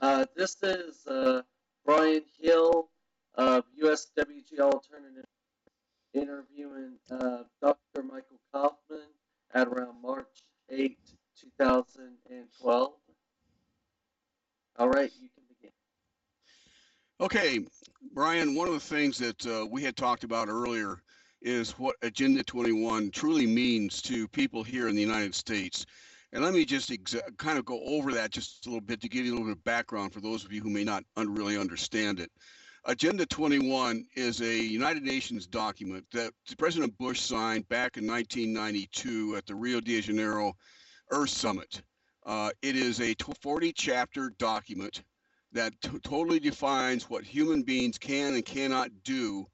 This is Brian Hill of USWG Alternative interviewing Dr. Michael Coffman at around March 8, 2012. All right, you can begin. Okay, Brian, one of the things that we had talked about earlier is what Agenda 21 truly means to people here in the United States. And let me just kind of go over that just a little bit to give you a little bit of background for those of you who may not really understand it. Agenda 21 is a United Nations document that President Bush signed back in 1992 at the Rio de Janeiro Earth Summit. It is a 40-chapter document that totally defines what human beings can and cannot do,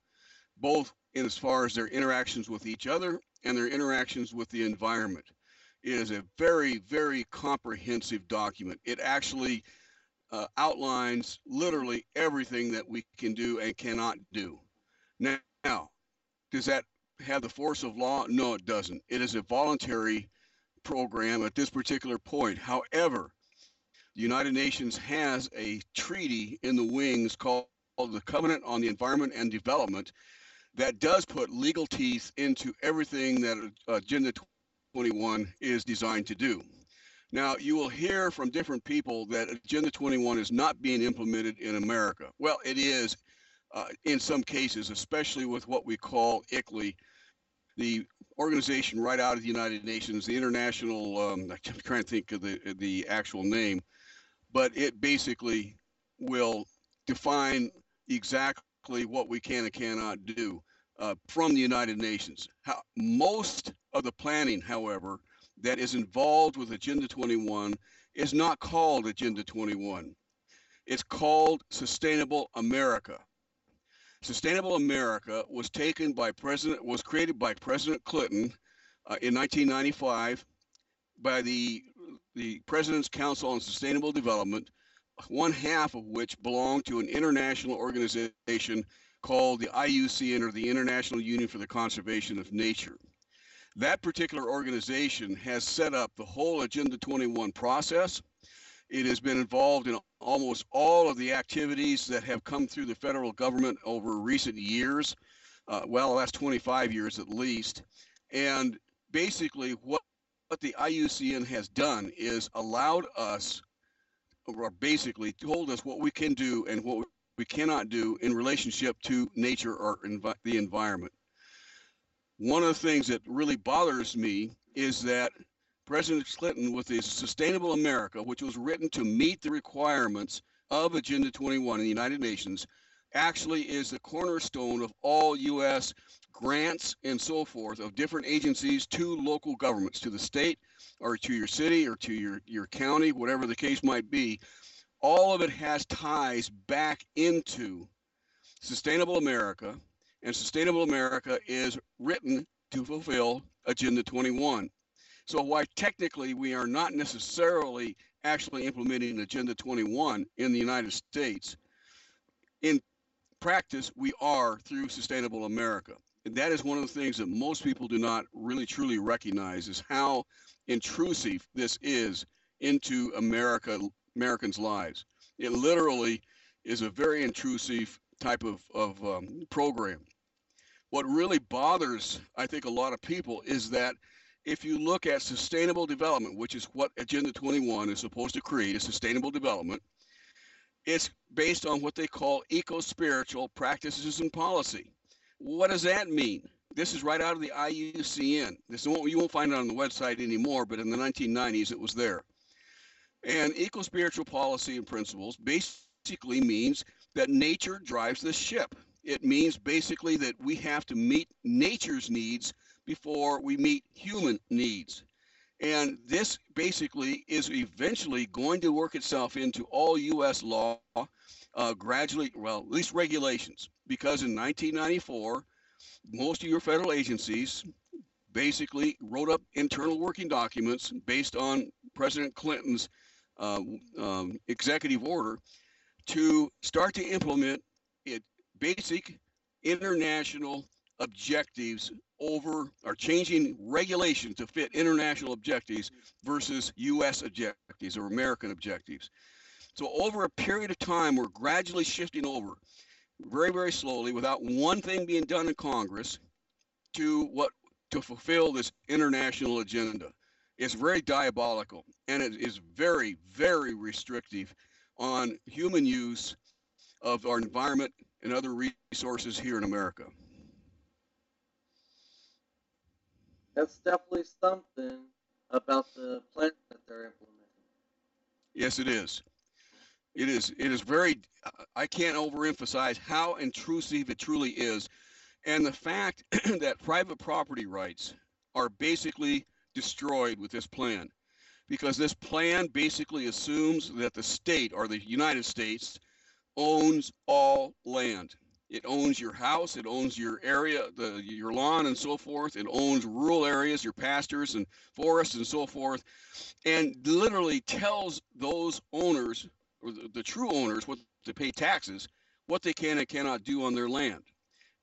both in as far as their interactions with each other and their interactions with the environment. It is a very, very comprehensive document. It actually outlines literally everything that we can do and cannot do. Now, does that have the force of law? No, it doesn't. It is a voluntary program at this particular point. However, the United Nations has a treaty in the wings called the Covenant on the Environment and Development that does put legal teeth into everything that Agenda 21 is designed to do. Now, you will hear from different people that Agenda 21 is not being implemented in America. Well, it is in some cases, especially with what we call ICLEI, the organization right out of the United Nations, the international, I'm trying to think of the actual name, but it basically will define exactly what we can and cannot do from the United Nations. Most of the planning, however, that is involved with Agenda 21 is not called Agenda 21. It's called Sustainable America. Sustainable America was created by President Clinton in 1995 by the President's Council on Sustainable Development, one half of which belonged to an international organization called the IUCN, or the International Union for the Conservation of Nature. That particular organization has set up the whole Agenda 21 process. It has been involved in almost all of the activities that have come through the federal government over recent years, well, the last 25 years at least. And basically what the IUCN has done is allowed us, or basically told us what we can do and what we cannot do in relationship to nature or the environment. One of the things that really bothers me is that President Clinton, with his Sustainable America, which was written to meet the requirements of Agenda 21 in the United Nations, actually is the cornerstone of all U.S. grants and so forth of different agencies to local governments, to the state or to your city or to your county, whatever the case might be. All of it has ties back into Sustainable America, and Sustainable America is written to fulfill Agenda 21. So while technically we are not necessarily actually implementing Agenda 21 in the United States, in practice we are through Sustainable America. And that is one of the things that most people do not really truly recognize, is how intrusive this is into Americans' lives. It literally is a very intrusive type of program. What really bothers, I think, a lot of people is that if you look at sustainable development, which is what Agenda 21 is supposed to create, is sustainable development, it's based on what they call eco-spiritual practices and policy. What does that mean? This is right out of the IUCN. This is, you won't find it on the website anymore, but in the 1990s it was there. And eco-spiritual policy and principles basically means that nature drives the ship. It means basically that we have to meet nature's needs before we meet human needs. And this basically is eventually going to work itself into all U.S. law gradually, well, at least regulations, because in 1994, most of your federal agencies basically wrote up internal working documents based on President Clinton's executive order to start to implement basic international objectives or changing regulation to fit international objectives versus U.S. objectives or American objectives. So over a period of time, we're gradually shifting over very, very slowly without one thing being done in Congress to fulfill this international agenda. It's very diabolical, and it is very, very restrictive on human use of our environment and other resources here in America. That's definitely something about the plan that they're implementing. Yes, it is. It is. It is very, I can't overemphasize how intrusive it truly is. And the fact that private property rights are basically destroyed with this plan, because this plan basically assumes that the state or the United States owns all land. It owns your house, it owns your area, your lawn and so forth. It owns rural areas, your pastures and forests and so forth, and literally tells those owners, or the true owners, what to pay taxes, what they can and cannot do on their land.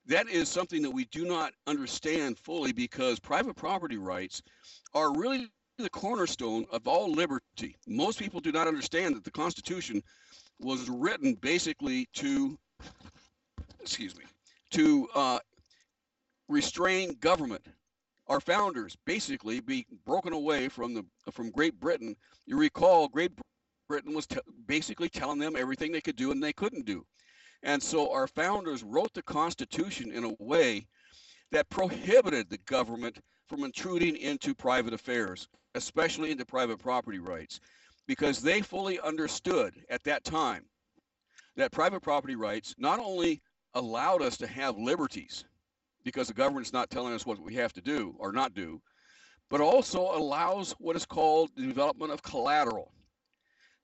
That is something that we do not understand fully, because private property rights are really the cornerstone of all liberty. Most people do not understand that the Constitution was written basically to restrain government. Our founders basically be broken away from Great Britain. You recall Great Britain was basically telling them everything they could do and they couldn't do. And so our founders wrote the Constitution in a way that prohibited the government from intruding into private affairs, especially into private property rights, because they fully understood at that time that private property rights not only allowed us to have liberties, because the government's not telling us what we have to do or not do, but also allows what is called the development of collateral.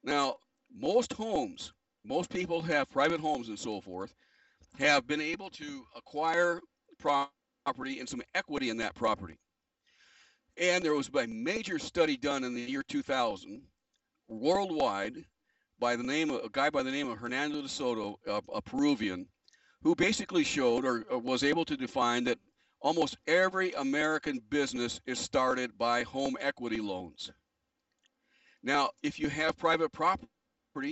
Now, most people who have private homes and so forth have been able to acquire property and some equity in that property. And there was a major study done in the year 2000 worldwide by a guy by the name of Hernando de Soto, a Peruvian, who basically showed or was able to define that almost every American business is started by home equity loans. Now, if you have private property,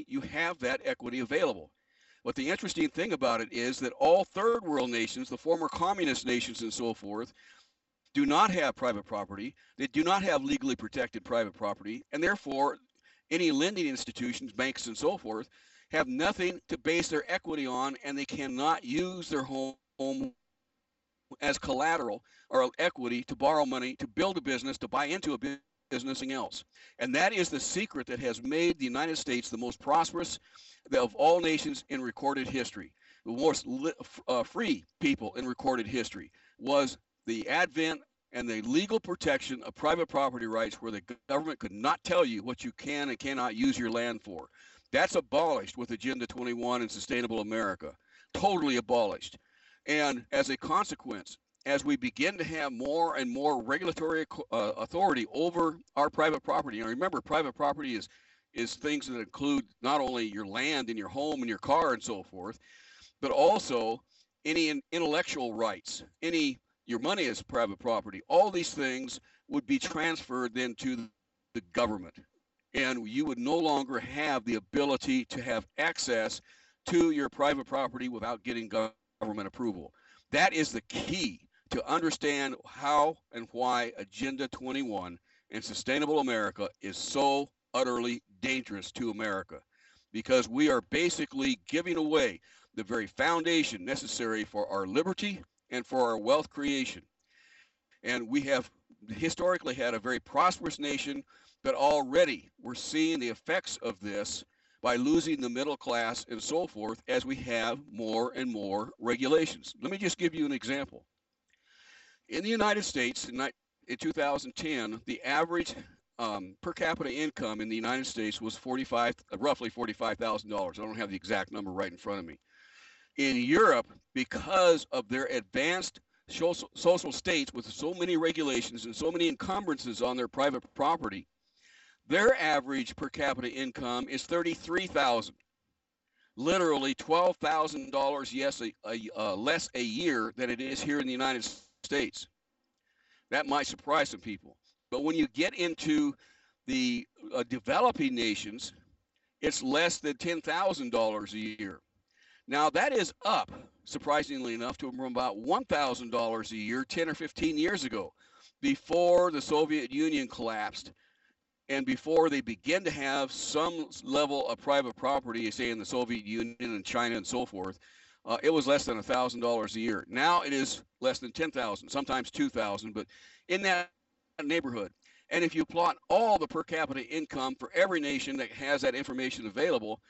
you have that equity available. But the interesting thing about it is that all third world nations, the former communist nations and so forth, do not have private property. They do not have legally protected private property, and therefore any lending institutions, banks and so forth, have nothing to base their equity on, and they cannot use their home as collateral or equity to borrow money, to build a business, to buy into a business, and else. And that is the secret that has made the United States the most prosperous of all nations in recorded history. The most free people in recorded history was the advent and the legal protection of private property rights, where the government could not tell you what you can and cannot use your land for. That's abolished with Agenda 21 and Sustainable America, totally abolished. And as a consequence, as we begin to have more and more regulatory authority over our private property, and remember, private property is things that include not only your land and your home and your car and so forth, but also any intellectual rights, your money is private property. All these things would be transferred then to the government, and you would no longer have the ability to have access to your private property without getting government approval. That is the key to understand how and why Agenda 21 and Sustainable America is so utterly dangerous to America, because we are basically giving away the very foundation necessary for our liberty and for our wealth creation. And we have historically had a very prosperous nation, but already we're seeing the effects of this by losing the middle class and so forth as we have more and more regulations. Let me just give you an example. In the United States in 2010, the average per capita income in the United States was roughly $45,000. I don't have the exact number right in front of me. In Europe, because of their advanced social states with so many regulations and so many encumbrances on their private property, their average per capita income is $33,000, literally $12,000 less a year than it is here in the United States. That might surprise some people. But when you get into the developing nations, it's less than $10,000 a year. Now that is up, surprisingly enough, to from about $1,000 a year 10 or 15 years ago, before the Soviet Union collapsed and before they began to have some level of private property, say in the Soviet Union and China and so forth. It was less than $1,000 a year. Now it is less than $10,000, sometimes $2,000, but in that neighborhood. And if you plot all the per capita income for every nation that has that information available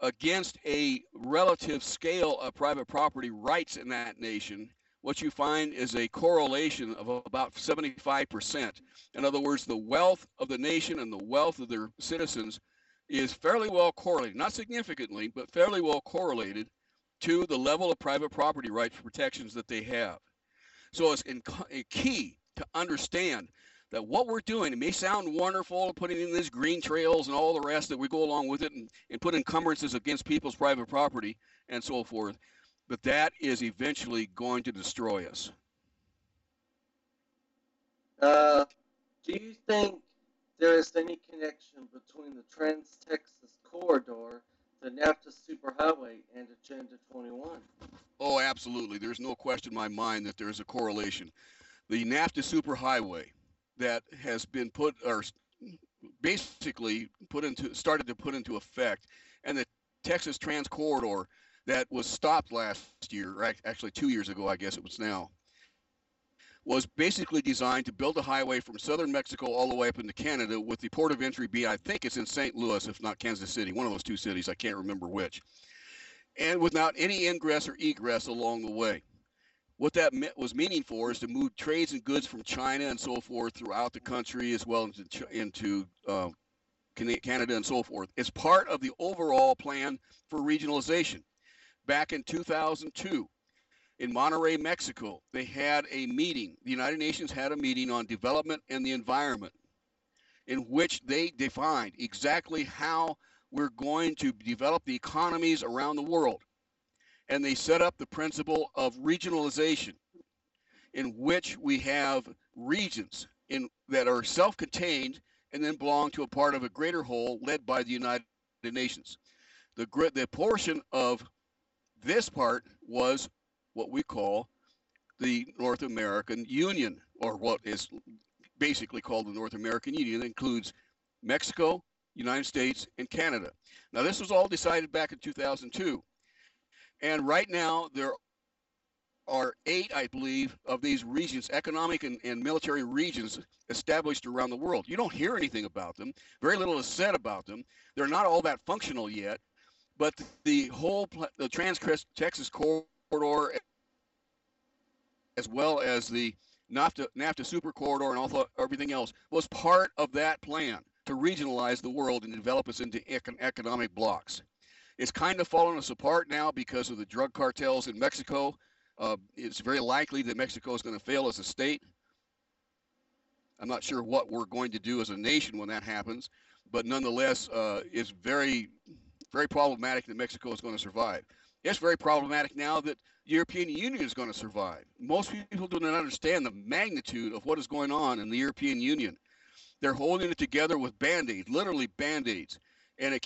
against a relative scale of private property rights in that nation, what you find is a correlation of about 75%. In other words, the wealth of the nation and the wealth of their citizens is fairly well correlated, not significantly, but fairly well correlated to the level of private property rights protections that they have. So it's key to understand that what we're doing, it may sound wonderful, putting in these green trails and all the rest that we go along with it, and put encumbrances against people's private property and so forth, but that is eventually going to destroy us. Do you think there is any connection between the Trans-Texas Corridor, the NAFTA Superhighway, and Agenda 21? Oh, absolutely. There's no question in my mind that there is a correlation. The NAFTA Superhighway that has been put, or basically put into, started to put into effect, and the Texas Trans Corridor that was stopped last year, or actually 2 years ago, I guess it was now, was basically designed to build a highway from southern Mexico all the way up into Canada, with the port of entry being, I think it's in St. Louis, if not Kansas City, one of those two cities, I can't remember which, and without any ingress or egress along the way. What that was meaning for is to move trades and goods from China and so forth throughout the country, as well into Canada and so forth. It's part of the overall plan for regionalization. Back in 2002, in Monterrey, Mexico, they had a meeting. The United Nations had a meeting on development and the environment, in which they defined exactly how we're going to develop the economies around the world. And they set up the principle of regionalization, in which we have regions that are self-contained and then belong to a part of a greater whole led by the United Nations. The portion of this part was what we call the North American Union, or what is basically called the North American Union. It includes Mexico, United States, and Canada. Now, this was all decided back in 2002. And right now, there are 8, I believe, of these regions, economic and military regions, established around the world. You don't hear anything about them. Very little is said about them. They're not all that functional yet. But the whole Trans-Texas Corridor, as well as the NAFTA Super Corridor and all everything else, was part of that plan to regionalize the world and develop us into economic blocks. It's kind of falling us apart now because of the drug cartels in Mexico. It's very likely that Mexico is going to fail as a state. I'm not sure what we're going to do as a nation when that happens, but nonetheless, it's very, very problematic that Mexico is going to survive. It's very problematic now that the European Union is going to survive. Most people do not understand the magnitude of what is going on in the European Union. They're holding it together with Band-Aids, literally Band-Aids, and it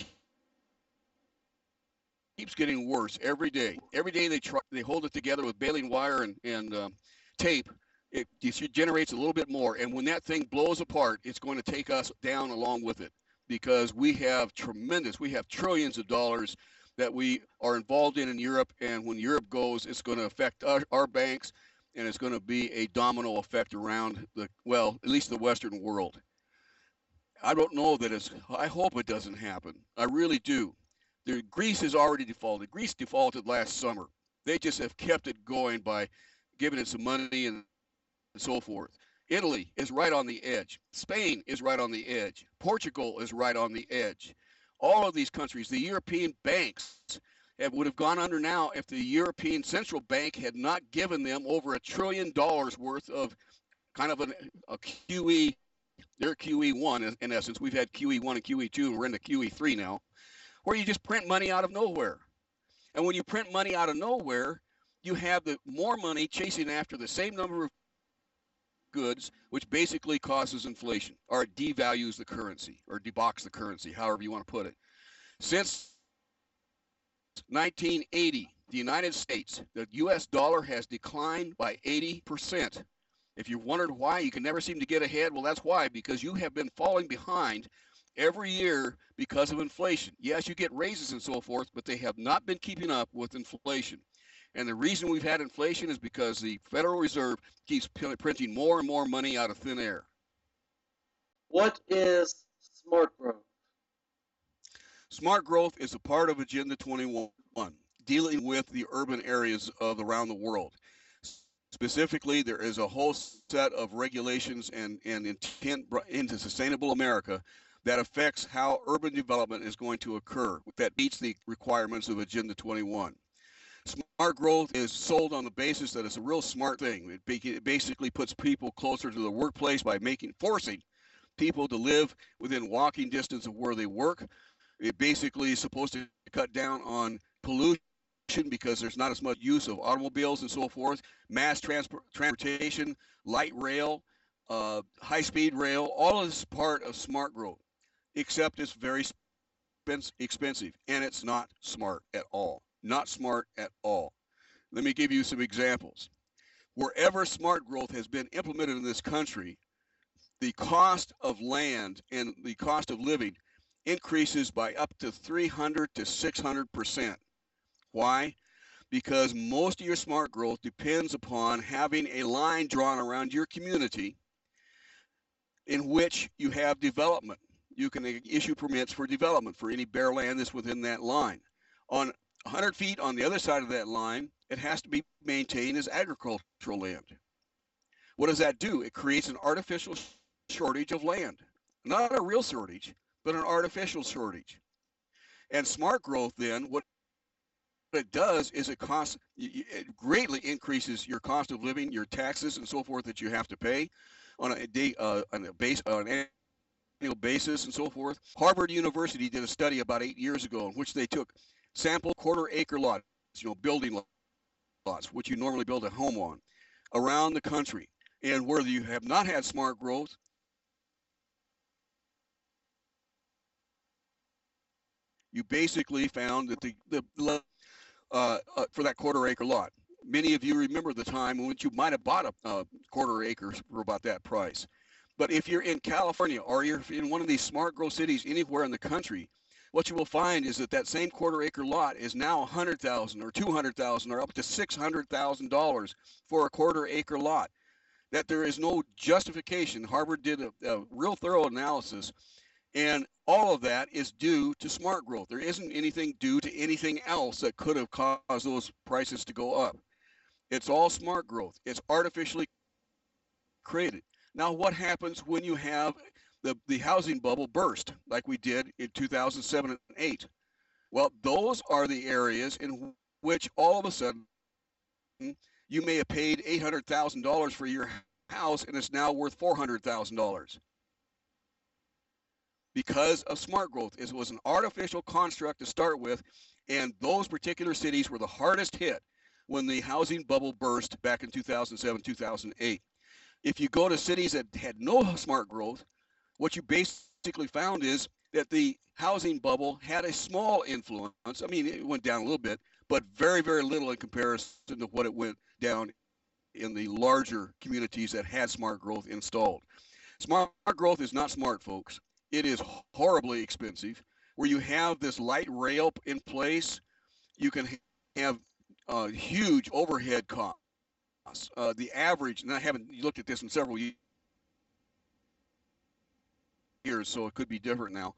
keeps getting worse every day. Every day they hold it together with baling wire and tape. It generates a little bit more, and when that thing blows apart, it's going to take us down along with it, because we have trillions of dollars that we are involved in Europe, and when Europe goes, it's going to affect our banks, and it's going to be a domino effect around at least the Western world. I don't know that I hope it doesn't happen. I really do. Greece has already defaulted. Greece defaulted last summer. They just have kept it going by giving it some money and so forth. Italy is right on the edge. Spain is right on the edge. Portugal is right on the edge. All of these countries, the European banks, would have gone under now if the European Central Bank had not given them over $1 trillion worth of kind of a QE. They're QE1 in essence. We've had QE1 and QE2, and we're into QE3 now, where you just print money out of nowhere. And when you print money out of nowhere, you have more money chasing after the same number of goods, which basically causes inflation, or devalues the currency, or debauches the currency, however you want to put it. Since 1980, the United States, the US dollar has declined by 80%. If you wondered why you can never seem to get ahead, well, that's why, because you have been falling behind every year because of inflation. Yes, you get raises and so forth, but they have not been keeping up with inflation. And the reason we've had inflation is because the Federal Reserve keeps printing more and more money out of thin air. What is smart growth? Smart growth is a part of Agenda 21, dealing with the urban areas of around the world. Specifically, there is a whole set of regulations and intent into Sustainable America that affects how urban development is going to occur that meets the requirements of Agenda 21. Smart growth is sold on the basis that it's a real smart thing. It basically puts people closer to the workplace by forcing people to live within walking distance of where they work. It basically is supposed to cut down on pollution because there's not as much use of automobiles and so forth, mass transportation, light rail, high-speed rail, all is part of smart growth, except it's very expensive, and it's not smart at all. Not smart at all. Let me give you some examples. Wherever smart growth has been implemented in this country, the cost of land and the cost of living increases by up to 300 to 600%. Why? Because most of your smart growth depends upon having a line drawn around your community in which you have development. You can issue permits for development for any bare land that's within that line. On 100 feet on the other side of that line, it has to be maintained as agricultural land. What does that do? It creates an artificial shortage of land. Not a real shortage, but an artificial shortage. And smart growth then, what it does is it greatly increases your cost of living, your taxes and so forth that you have to pay on an annual basis and so forth. Harvard University did a study about 8 years ago in which they took sample quarter-acre lots, building lots, which you normally build a home on, around the country. And where you have not had smart growth, you basically found that for that quarter-acre lot. Many of you remember the time when you might have bought a quarter-acre for about that price. But if you're in California or you're in one of these smart growth cities anywhere in the country, what you will find is that that same quarter-acre lot is now $100,000 or $200,000 or up to $600,000 for a quarter-acre lot. That there is no justification. Harvard did a real thorough analysis, and all of that is due to smart growth. There isn't anything due to anything else that could have caused those prices to go up. It's all smart growth. It's artificially created. Now, what happens when you have the housing bubble burst like we did in 2007 and 2008? Well, those are the areas in which all of a sudden you may have paid $800,000 for your house and it's now worth $400,000. Because of smart growth. It was an artificial construct to start with, and those particular cities were the hardest hit when the housing bubble burst back in 2007, 2008. If you go to cities that had no smart growth, what you basically found is that the housing bubble had a small influence. I mean, it went down a little bit, but very, very little in comparison to what it went down in the larger communities that had smart growth installed. Smart growth is not smart, folks. It is horribly expensive. Where you have this light rail in place, you can have huge overhead costs. The average, and I haven't looked at this in several years, so it could be different now.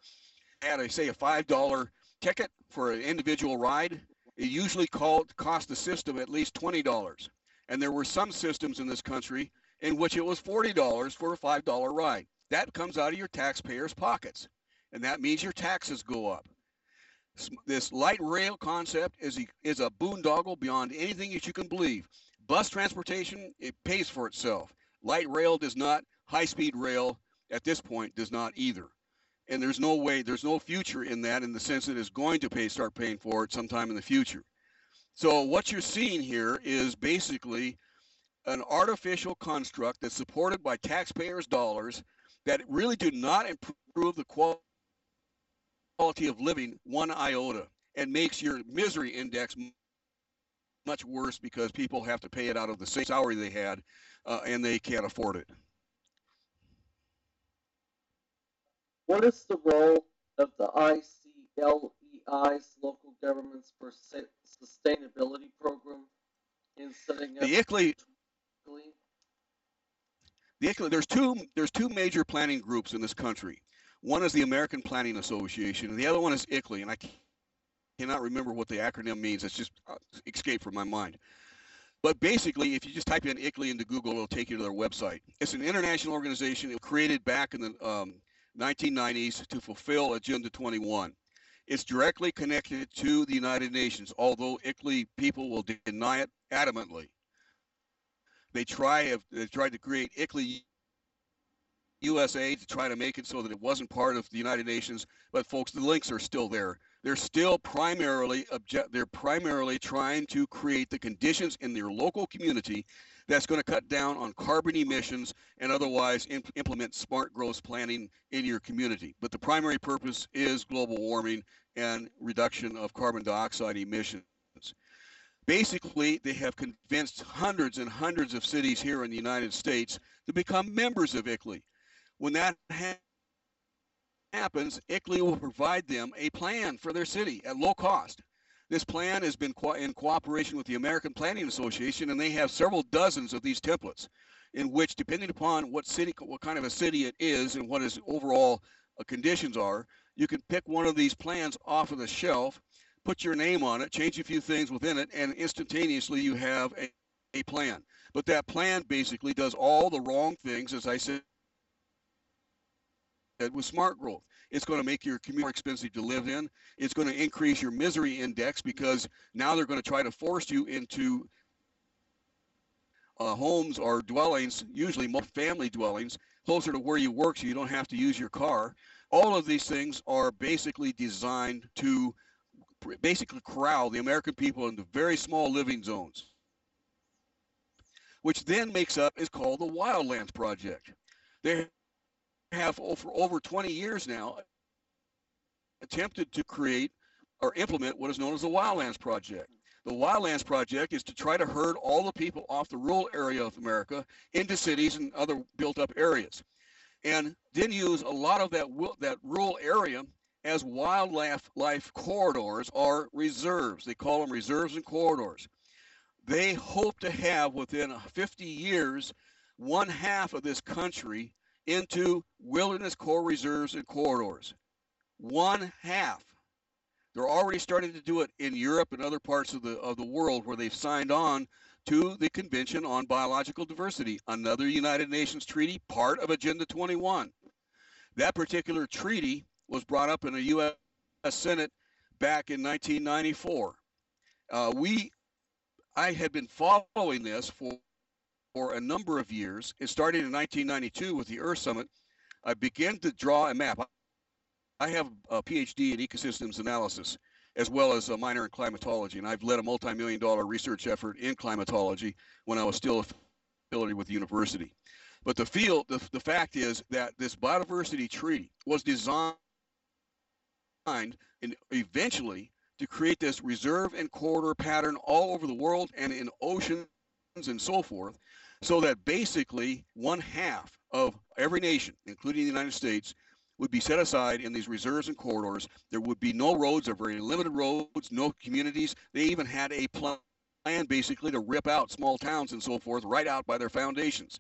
At a $5 ticket for an individual ride, it usually cost the system at least $20. And there were some systems in this country in which it was $40 for a $5 ride. That comes out of your taxpayers' pockets, and that means your taxes go up. This light rail concept is a boondoggle beyond anything that you can believe. Bus transportation, it pays for itself. Light rail does not. High-speed rail, at this point, does not either. And there's no way, there's no future in that in the sense that it's going to start paying for it sometime in the future. So what you're seeing here is basically an artificial construct that's supported by taxpayers' dollars that really do not improve the quality of living one iota and makes your misery index much worse because people have to pay it out of the same salary they had and they can't afford it. What is the role of the ICLEI's local governments for sustainability program in setting up the ICLEI? There's two major planning groups in this country. One is the American Planning Association, and the other one is ICLEI, and I cannot remember what the acronym means. It's just escaped from my mind. But basically, if you just type in ICLEI into Google, it'll take you to their website. It's an international organization that was created back in the 1990s to fulfill Agenda 21. It's directly connected to the United Nations, although ICLEI people will deny it adamantly. They tried to create ICLEI USA to try to make it so that it wasn't part of the United Nations, but folks, the links are still there. They're still primarily trying to create the conditions in their local community that's going to cut down on carbon emissions and otherwise implement smart growth planning in your community. But the primary purpose is global warming and reduction of carbon dioxide emissions. Basically, they have convinced hundreds and hundreds of cities here in the United States to become members of ICLEI. When that happens, ICLEI will provide them a plan for their city at low cost. This plan has been in cooperation with the American Planning Association, and they have several dozens of these templates in which, depending upon what kind of a city it is and what its overall conditions are, you can pick one of these plans off of the shelf, put your name on it, change a few things within it, and instantaneously you have a plan. But that plan basically does all the wrong things, as I said, with smart growth. It's going to make your community more expensive to live in. It's going to increase your misery index because now they're going to try to force you into homes or dwellings, usually multi-family dwellings, closer to where you work so you don't have to use your car. All of these things are basically designed to basically corral the American people into very small living zones, which then makes up is called the Wildlands Project. They have for over 20 years now attempted to create or implement what is known as the Wildlands Project. The Wildlands Project is to try to herd all the people off the rural area of America into cities and other built-up areas, and then use a lot of that rural area as wildlife corridors or reserves. They call them reserves and corridors. They hope to have within 50 years, 1/2 of this country into wilderness core reserves and corridors. 1/2. They're already starting to do it in Europe and other parts of the world where they've signed on to the Convention on Biological Diversity, another United Nations treaty, part of Agenda 21. That particular treaty was brought up in the U.S. Senate back in 1994. I had been following this for a number of years. It started in 1992 with the Earth Summit. I began to draw a map. I have a PhD in ecosystems analysis, as well as a minor in climatology, and I've led a multi-million-dollar research effort in climatology when I was still affiliated with the university. But the fact is that this biodiversity treaty was designed and eventually to create this reserve and corridor pattern all over the world and in oceans and so forth, so that basically 1/2 of every nation, including the United States, would be set aside in these reserves and corridors. There would be no roads or very limited roads, no communities. They even had a plan basically to rip out small towns and so forth right out by their foundations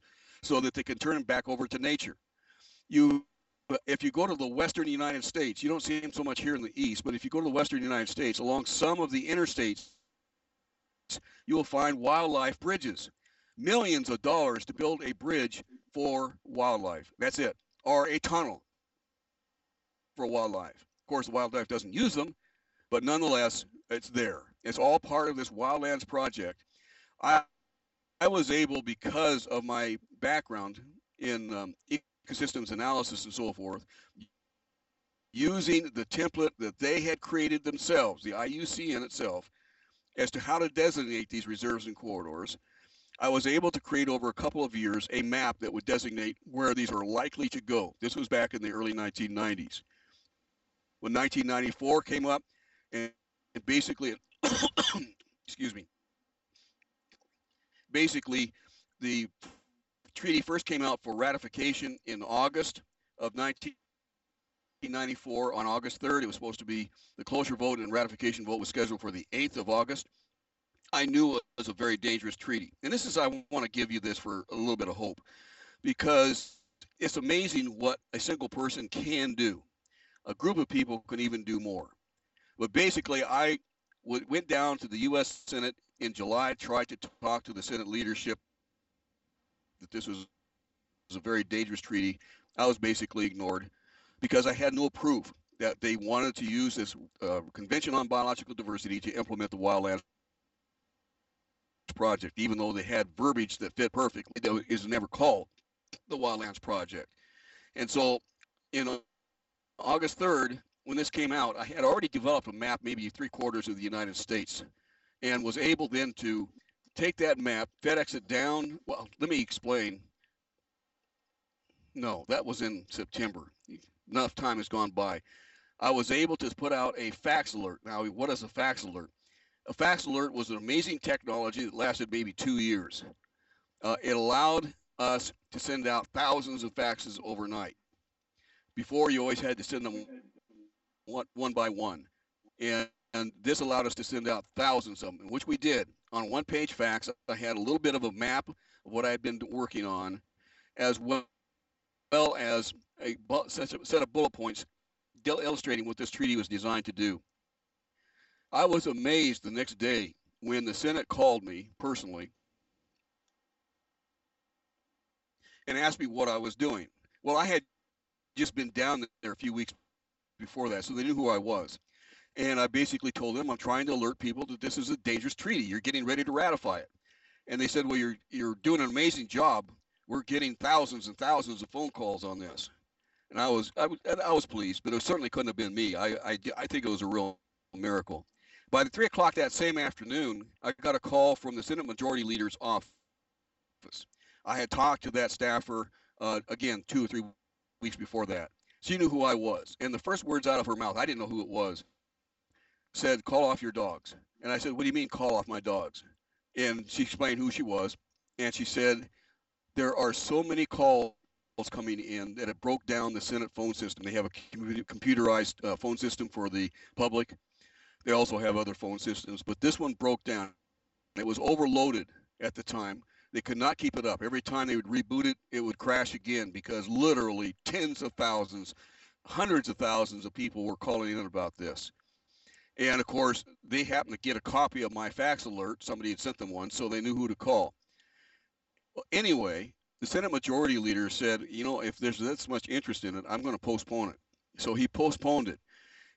so that they can turn them back over to nature. If you go to the western United States, you don't see them so much here in the east, but if you go to the western United States, along some of the interstates, you will find wildlife bridges. Millions of dollars to build a bridge for wildlife. That's it. Or a tunnel for wildlife. Of course, the wildlife doesn't use them, but nonetheless, it's there. It's all part of this Wildlands Project. I was able, because of my background in ecosystems analysis and so forth, using the template that they had created themselves, the IUCN itself, as to how to designate these reserves and corridors, I was able to create over a couple of years a map that would designate where these are likely to go. This was back in the early 1990s. when 1994 came up, and basically, excuse me, basically the treaty first came out for ratification in August of 1994. On August 3rd, it was supposed to be the closure vote, and ratification vote was scheduled for the 8th of August. I knew it was a very dangerous treaty. And this is, I want to give you this for a little bit of hope, because it's amazing what a single person can do. A group of people can even do more. But basically, I went down to the U.S. Senate in July, tried to talk to the Senate leadership that this was a very dangerous treaty. I was basically ignored because I had no proof that they wanted to use this Convention on Biological Diversity to implement the Wildlands Project, even though they had verbiage that fit perfectly. It is never called the Wildlands Project. And so, you know, August 3rd, when this came out, I had already developed a map, maybe 3/4 of the United States, and was able then to take that map, FedEx it down. Well, let me explain. No, that was in September. Enough time has gone by. I was able to put out a fax alert. Now, what is a fax alert? A fax alert was an amazing technology that lasted maybe 2 years. It allowed us to send out thousands of faxes overnight. Before, you always had to send them one by one. And this allowed us to send out thousands of them, which we did. On one-page fax, I had a little bit of a map of what I had been working on, as well as a set of bullet points illustrating what this treaty was designed to do. I was amazed the next day when the Senate called me personally and asked me what I was doing. Well, I had just been down there a few weeks before that, so they knew who I was. And I basically told them, I'm trying to alert people that this is a dangerous treaty. You're getting ready to ratify it. And they said, well, you're doing an amazing job. We're getting thousands and thousands of phone calls on this. And I was pleased, but it certainly couldn't have been me. I think it was a real miracle. By the 3 o'clock that same afternoon, I got a call from the Senate Majority Leader's office. I had talked to that staffer, again, 2 or 3 weeks before that. She knew who I was. And the first words out of her mouth, I didn't know who it was, said, call off your dogs. And I said, what do you mean call off my dogs? And she explained who she was. And she said, there are so many calls coming in that it broke down the Senate phone system. They have a computerized phone system for the public. They also have other phone systems, but this one broke down. It was overloaded at the time. They could not keep it up. Every time they would reboot it, it would crash again, because literally tens of thousands, hundreds of thousands of people were calling in about this. And of course, they happened to get a copy of my fax alert. Somebody had sent them one, so they knew who to call. Well, anyway, the Senate Majority Leader said, you know, if there's this much interest in it, I'm going to postpone it. So he postponed it.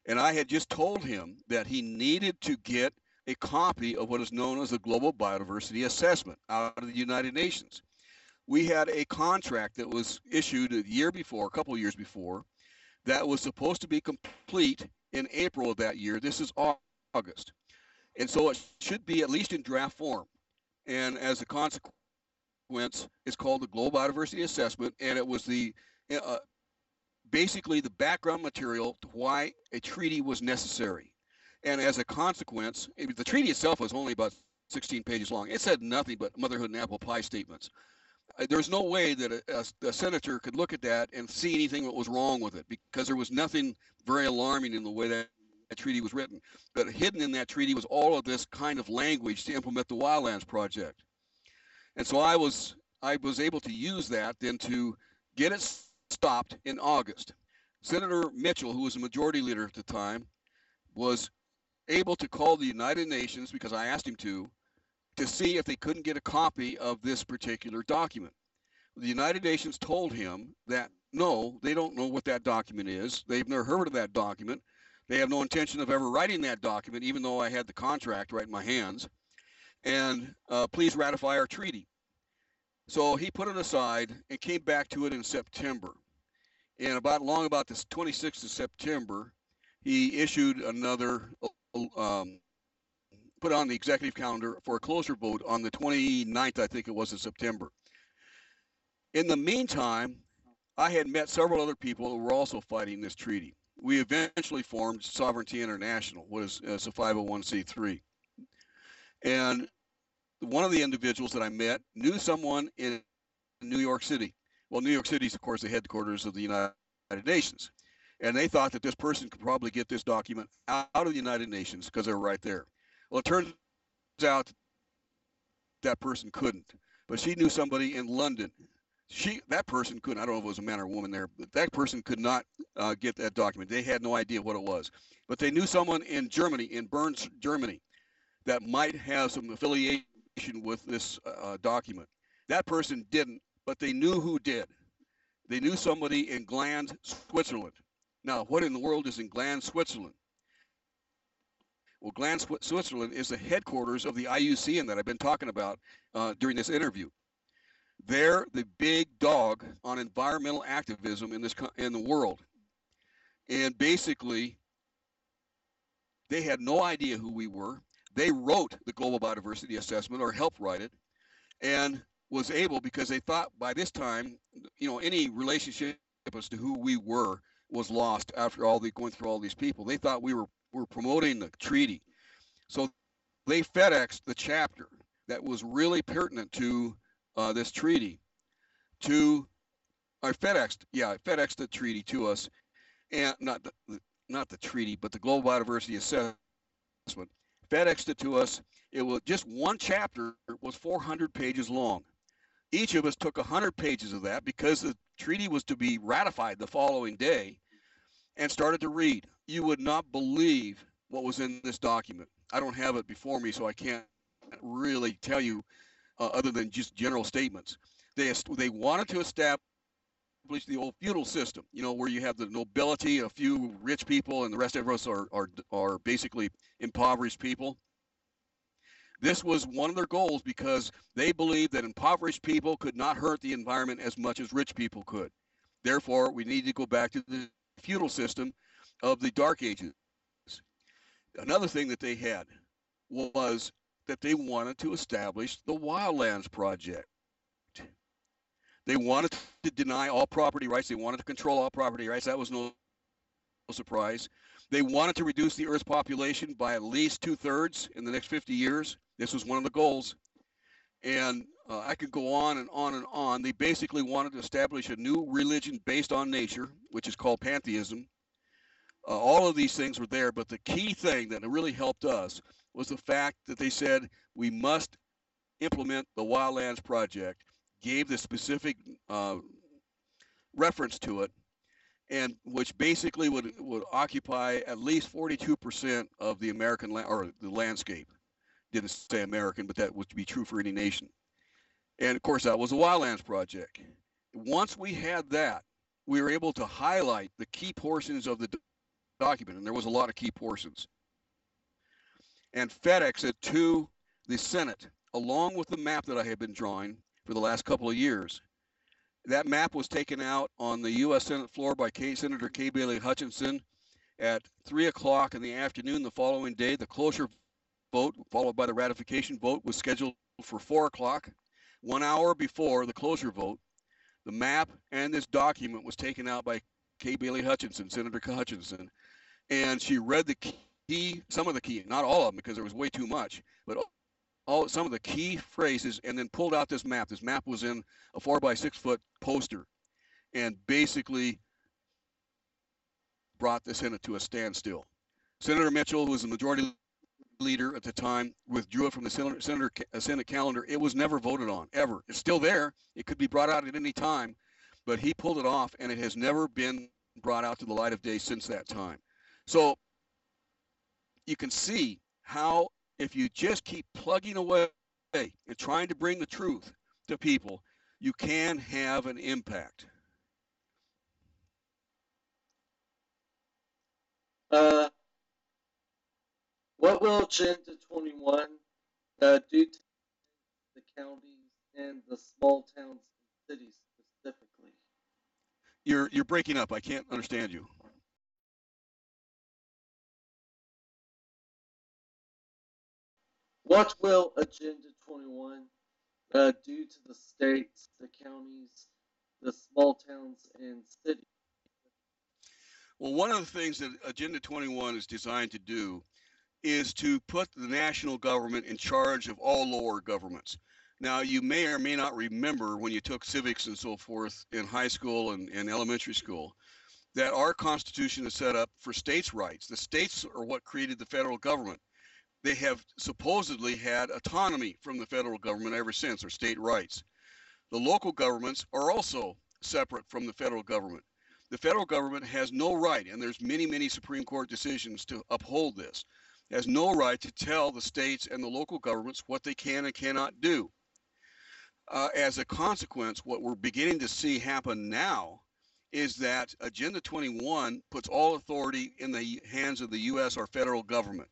And I had just told him that he needed to get a copy of what is known as the Global Biodiversity Assessment out of the United Nations. We had a contract that was issued a year before, a couple of years before, that was supposed to be complete in April of that year. This is August. And so it should be at least in draft form. And as a consequence, it's called the Global Biodiversity Assessment. And it was the basically the background material to why a treaty was necessary. And as a consequence, the treaty itself was only about 16 pages long. It said nothing but motherhood and apple pie statements. There's no way that a senator could look at that and see anything that was wrong with it, because there was nothing very alarming in the way that the treaty was written. But hidden in that treaty was all of this kind of language to implement the Wildlands Project. And so I was able to use that then to get it stopped in August. Senator Mitchell, who was the majority leader at the time, was able to call the United Nations, because I asked him to see if they couldn't get a copy of this particular document. The United Nations told him that, no, they don't know what that document is. They've never heard of that document. They have no intention of ever writing that document, even though I had the contract right in my hands. And please ratify our treaty. So he put it aside and came back to it in September. And about the 26th of September, he issued another, put on the executive calendar for a closer vote on the 29th, I think it was, in September. In the meantime, I had met several other people who were also fighting this treaty. we eventually formed Sovereignty International, what is a 501c3. And one of the individuals that I met knew someone in New York City. Well, New York City is, of course, the headquarters of the United Nations. And they thought that this person could probably get this document out of the United Nations because they were right there. Well, it turns out that person couldn't, but she knew somebody in London. That person couldn't, I don't know if it was a man or a woman there, but that person could not get that document. They had no idea what it was, but they knew someone in Germany, in Bern, Germany, that might have some affiliation with this document. That person didn't, but they knew who did. They knew somebody in Gland, Switzerland. Now, what in the world is in Gland, Switzerland? Well, Gland, Switzerland is the headquarters of the IUCN that I've been talking about during this interview. They're the big dog on environmental activism in the world. And basically, they had no idea who we were. They wrote the Global Biodiversity Assessment, or helped write it, and was able, because they thought by this time, you know, any relationship as to who we were was lost after all the going through all these people. They thought we were promoting the treaty. So they FedExed the chapter that was really pertinent to this treaty to, or FedExed, yeah, FedExed the treaty to us, and not the treaty, but the Global Biodiversity Assessment. FedExed it to us. It was just one chapter, it was 400 pages long. Each of us took 100 pages of that because the treaty was to be ratified the following day, and started to read. You would not believe what was in this document. I don't have it before me, so I can't really tell you other than just general statements. They wanted to establish the old feudal system, you know, where you have the nobility, a few rich people, and the rest of us are basically impoverished people. This was one of their goals because they believed that impoverished people could not hurt the environment as much as rich people could. Therefore, we need to go back to the feudal system of the Dark Ages. Another thing that they had was that they wanted to establish the Wildlands Project. They wanted to deny all property rights. They wanted to control all property rights. That was no surprise. They wanted to reduce the Earth's population by at least 2/3 in the next 50 years. This was one of the goals. And I could go on and on and on. They basically wanted to establish a new religion based on nature, which is called pantheism. All of these things were there, but the key thing that really helped us was the fact that they said we must implement the Wildlands Project, gave the specific reference to it, and which basically would occupy at least 42% of the American or the landscape. Didn't say American, but that would be true for any nation. And of course, that was the Wildlands Project. Once we had that, we were able to highlight the key portions of the document, and there was a lot of key portions. And FedEx it to the Senate, along with the map that I had been drawing for the last couple of years. That map was taken out on the U.S. Senate floor by Senator Kay Bailey Hutchinson at 3:00 in the afternoon the following day. The cloture vote, followed by the ratification vote, was scheduled for 4:00. 1 hour before the cloture vote, the map and this document was taken out by Kay Bailey Hutchinson, Senator Hutchinson, and she read the key, some of the key, not all of them because there was way too much, but some of the key phrases, and then pulled out this map. This map was in a 4 by 6 foot poster, and basically brought the Senate to a standstill. Senator Mitchell, who was the majority leader at the time, withdrew it from the Senate calendar. It was never voted on, ever. It's still there. It could be brought out at any time, but he pulled it off, and it has never been brought out to the light of day since that time. So you can see how, if you just keep plugging away and trying to bring the truth to people, you can have an impact. What will Agenda 21 do to the counties and the small towns and cities specifically? You're breaking up. I can't understand you. What will Agenda 21 do to the states, the counties, the small towns, and cities? Well, one of the things that Agenda 21 is designed to do is to put the national government in charge of all lower governments. Now, you may or may not remember when you took civics and so forth in high school and elementary school, that our Constitution is set up for states' rights. The states are what created the federal government. They have supposedly had autonomy from the federal government ever since, or state rights. The local governments are also separate from the federal government. The federal government has no right, and there's many, many Supreme Court decisions to uphold this, has no right to tell the states and the local governments what they can and cannot do. As a consequence, what we're beginning to see happen now is that Agenda 21 puts all authority in the hands of the U.S. or federal government.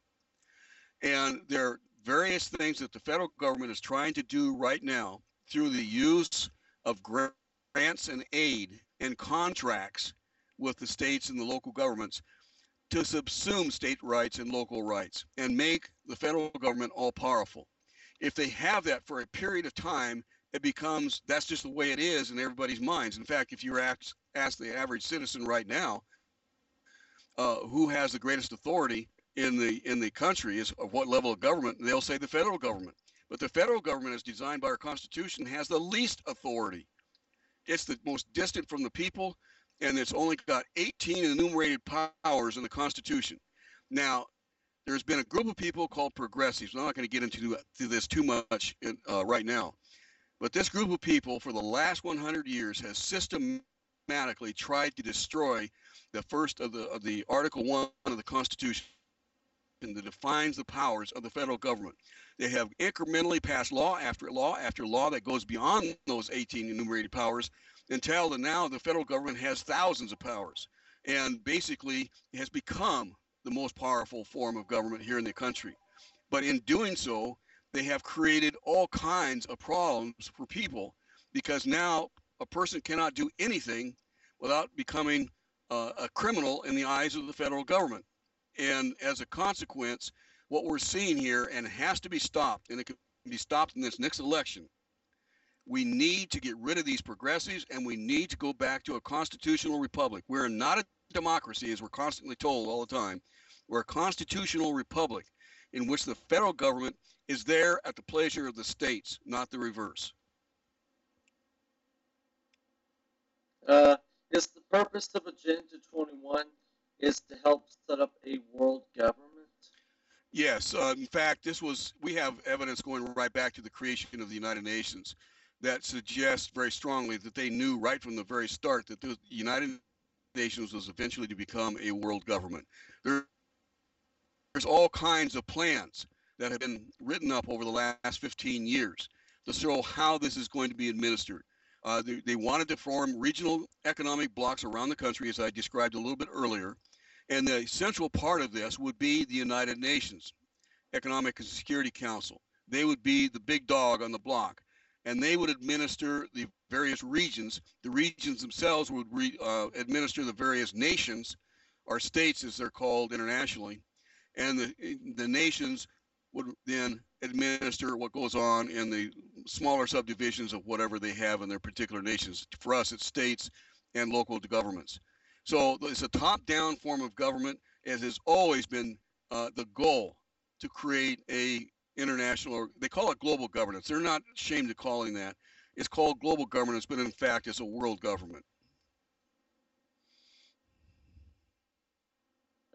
And there are various things that the federal government is trying to do right now through the use of grants and aid and contracts with the states and the local governments to subsume state rights and local rights and make the federal government all-powerful. If they have that for a period of time, it becomes, that's just the way it is in everybody's minds. In fact, if you ask the average citizen right now who has the greatest authority in the country is of what level of government, they'll say the federal government. But the federal government, as designed by our Constitution, has the least authority. It's the most distant from the people, and it's only got 18 enumerated powers in the Constitution. Now, there's been a group of people called progressives. I'm not going to get into this too much right now. But this group of people for the last 100 years has systematically tried to destroy the first of the Article 1 of the Constitution that defines the powers of the federal government. They have incrementally passed law after law after law that goes beyond those 18 enumerated powers until now the federal government has thousands of powers and basically has become the most powerful form of government here in the country. But in doing so, they have created all kinds of problems for people because now a person cannot do anything without becoming a criminal in the eyes of the federal government. And as a consequence, what we're seeing here, and it has to be stopped, and it can be stopped in this next election, we need to get rid of these progressives, and we need to go back to a constitutional republic. We're not a democracy, as we're constantly told all the time. We're a constitutional republic in which the federal government is there at the pleasure of the states, not the reverse. Yes, the purpose of Agenda 21 is to help set up a world government? Yes, in fact, we have evidence going right back to the creation of the United Nations that suggests very strongly that they knew right from the very start that the United Nations was eventually to become a world government. There's all kinds of plans that have been written up over the last 15 years to show how this is going to be administered. They wanted to form regional economic blocks around the country, as I described a little bit earlier, and the central part of this would be the United Nations Economic and Security Council. They would be the big dog on the block, and they would administer the various regions. The regions themselves would administer the various nations, or states as they're called internationally, and the nations would then administer what goes on in the smaller subdivisions of whatever they have in their particular nations. For us, it's states and local governments. So it's a top-down form of government, as has always been the goal to create a international, or they call it global governance. They're not ashamed of calling that. It's called global governance, but in fact, it's a world government.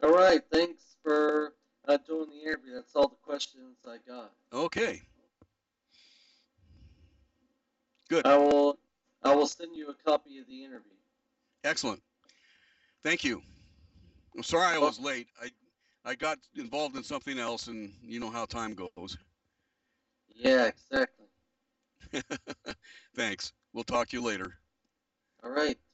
All right, thanks for doing the interview. That's all the questions I got. Okay. Good. I will send you a copy of the interview. Excellent. Thank you. I'm sorry I was late. I got involved in something else, and you know how time goes. Yeah, exactly. Thanks. We'll talk to you later. All right.